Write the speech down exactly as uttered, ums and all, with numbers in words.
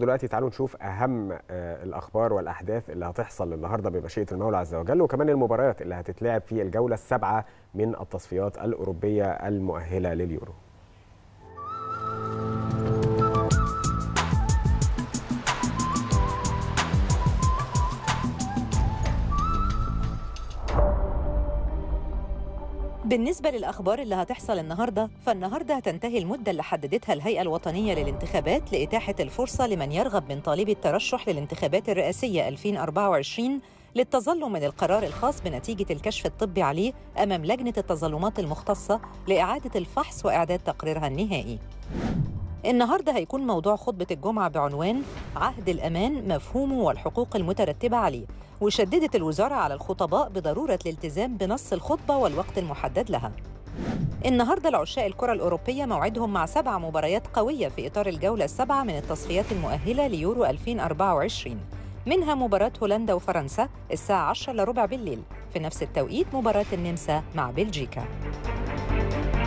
دلوقتي تعالوا نشوف أهم الأخبار والأحداث اللي هتحصل النهارده بمشيئة المولى عز وجل، وكمان المباريات اللي هتتلعب في الجولة السابعة من التصفيات الأوروبية المؤهلة لليورو. بالنسبة للأخبار اللي هتحصل النهاردة، فالنهاردة هتنتهي المدة اللي حددتها الهيئة الوطنية للانتخابات لإتاحة الفرصة لمن يرغب من طالبي الترشح للانتخابات الرئاسية ألفين وأربعة وعشرين للتظلم من القرار الخاص بنتيجة الكشف الطبي عليه أمام لجنة التظلمات المختصة لإعادة الفحص وإعداد تقريرها النهائي. النهاردة هيكون موضوع خطبة الجمعة بعنوان عهد الأمان مفهومه والحقوق المترتبة عليه، وشددت الوزارة على الخطباء بضرورة الالتزام بنص الخطبة والوقت المحدد لها. النهاردة العشاق الكرة الأوروبية موعدهم مع سبع مباريات قوية في إطار الجولة السابعة من التصفيات المؤهلة ليورو ألفين وأربعة وعشرين، منها مباراة هولندا وفرنسا الساعة عشرة إلا ربع بالليل، في نفس التوقيت مباراة النمسا مع بلجيكا.